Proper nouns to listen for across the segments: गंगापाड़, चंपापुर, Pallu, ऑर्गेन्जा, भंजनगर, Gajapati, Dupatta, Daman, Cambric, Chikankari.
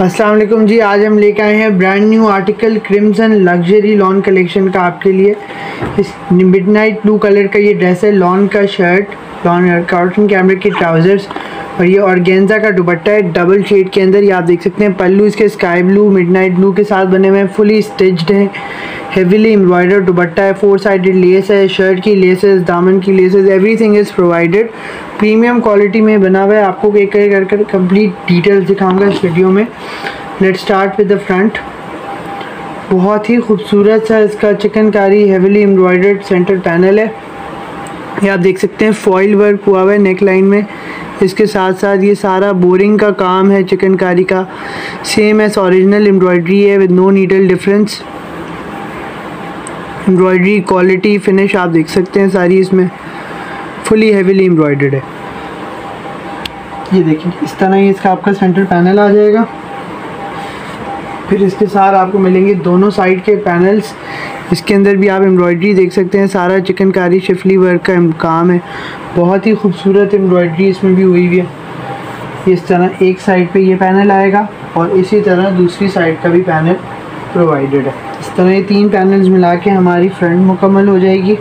अस्सलाम वालेकुम जी, आज हम लेके आए हैं brand new article crimson luxury lawn collection का आपके लिए। इस मिडनाइट ब्लू कलर का ये ड्रेस है, लॉन का शर्ट, लॉन कॉटन कैमरे के ट्राउजर्स और ये ऑर्गेन्जा का दुपट्टा है डबल शेड के अंदर। ये आप देख सकते हैं पल्लू इसके स्काई ब्लू मिडनाइट ब्लू के साथ बने हुए हैं, फुली स्टिच्ड हैं, हेवीली एम्ब्रॉयडर दुपट्टा है, 4 साइडेड लेस है, शर्ट की लेसेस, दामन की laces, everything is provided. Premium quality में बना हुआ है। आपको एक कर कर कंप्लीट डिटेल्स दिखाऊंगा इस वीडियो में। Let's start with the front. बहुत ही खूबसूरत सा इसका chikankari heavily embroidered centre panel है। ये आप देख सकते हैं फॉइल वर्क हुआ हुआ है नेक लाइन में। इसके साथ साथ ये सारा बोरिंग का काम है चिकनकारी का, सेम एज ओरिजिनल एम्ब्रॉयडरी है with no needle difference. Embroidery quality finish आप देख सकते हैं सारी इसमें फुली हेवीली एम्ब्रॉयडर्ड है। ये देखिए इस तरह ही इसका आपका सेंटर पैनल आ जाएगा। फिर इसके साथ आपको मिलेंगे दोनों साइड के पैनल्स। इसके अंदर भी आप एम्ब्रॉयडरी देख सकते हैं, सारा चिकनकारी शिफली वर्क का काम है। बहुत ही खूबसूरत एम्ब्रॉयडरी इसमें भी हुई हुई है। इस तरह एक साइड पे ये पैनल आएगा और इसी तरह दूसरी साइड का भी पैनल प्रोवाइडेड है। इस तरह ये 3 पैनल्स मिला के हमारी फ्रंट मुकम्मल हो जाएगी।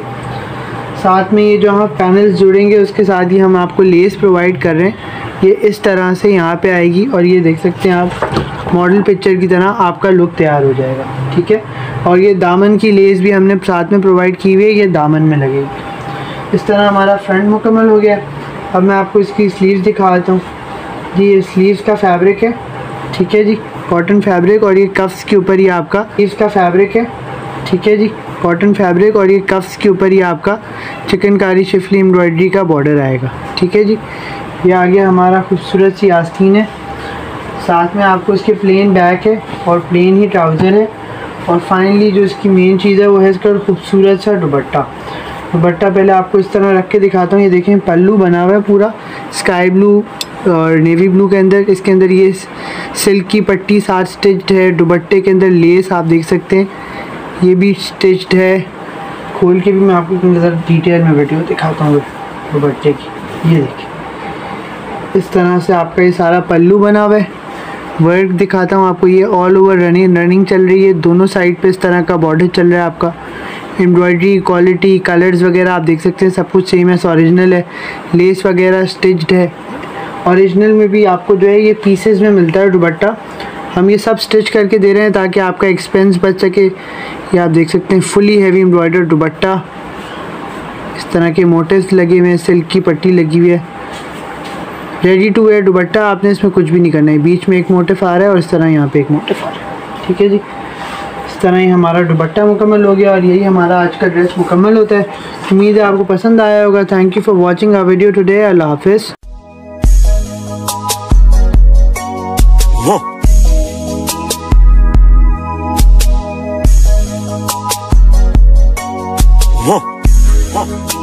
साथ में ये जो हम पैनल्स जुड़ेंगे उसके साथ ही हम आपको लेस प्रोवाइड कर रहे हैं। ये इस तरह से यहाँ पे आएगी और ये देख सकते हैं आप मॉडल पिक्चर की तरह आपका लुक तैयार हो जाएगा, ठीक है। और ये दामन की लेस भी हमने साथ में प्रोवाइड की हुई है, ये दामन में लगेगी। इस तरह हमारा फ्रंट मुकम्मल हो गया। अब मैं आपको इसकी स्लीव्स दिखा देता हूँ जी। ये स्लीव्स का फैब्रिक है, ठीक है जी, कॉटन फैब्रिक। और ये कफ्स के ऊपर ही आपका इसका फैब्रिक है, ठीक है जी, कॉटन फैब्रिक। और ये कफ्स के ऊपर ही आपका चिकनकारी शिफली एम्ब्रॉयडरी का बॉर्डर आएगा, ठीक है जी। ये आ गया हमारा खूबसूरत सी आस्तीन है। साथ में आपको इसके प्लेन बैक है और प्लेन ही ट्राउज़र है। और फाइनली जो इसकी मेन चीज़ है वो है इसका खूबसूरत सा दुपट्टा। दुपट्टा पहले आपको इस तरह रख के दिखाता हूँ। ये देखें पल्लू बना हुआ है पूरा स्काई ब्लू और नेवी ब्लू के अंदर। इसके अंदर ये सिल्क की पट्टी साथ स्टिच्ड है। दुपट्टे के अंदर लेस आप देख सकते हैं ये भी स्टिच्ड है। खोल के भी मैं आपको नज़र डिटेल में वीडियो दिखाता हूँ दुपट्टे की। ये देखिए इस तरह से आपका ये सारा पल्लू बना हुआ है। वर्क दिखाता हूँ आपको। ये ऑल ओवर रनिंग चल रही है, दोनों साइड पे इस तरह का बॉर्डर चल रहा है आपका। एम्ब्रॉयडरी क्वालिटी कलर्स वगैरह आप देख सकते हैं सब कुछ सेम है, ओरिजिनल है। लेस वगैरह स्टिच्ड है। ओरिजिनल में भी आपको जो है ये पीसेस में मिलता है दुपट्टा। हम ये सब स्टिच करके दे रहे हैं ताकि आपका एक्सपेंस बच सके। ये आप देख सकते हैं फुली हेवी एम्ब्रॉयडर दुपट्टा, इस तरह के मोटिव्स लगे हुए हैं, सिल्क की पट्टी लगी हुई है। रेडी टू वेयर दुपट्टा, आपने इसमें कुछ भी नहीं करना है। बीच में एक मोटिव आ रहा है और इस तरह यहाँ पे एक मोटिव आ रहा है, ठीक है जी। इस तरह ही हमारा दुपट्टा मुकम्मल हो गया और यही हमारा आज का ड्रेस मुकम्मल होता है। उम्मीद है आपको पसंद आया होगा। Thank you for watching our video today. अल्लाह हाफिज़। Whoa.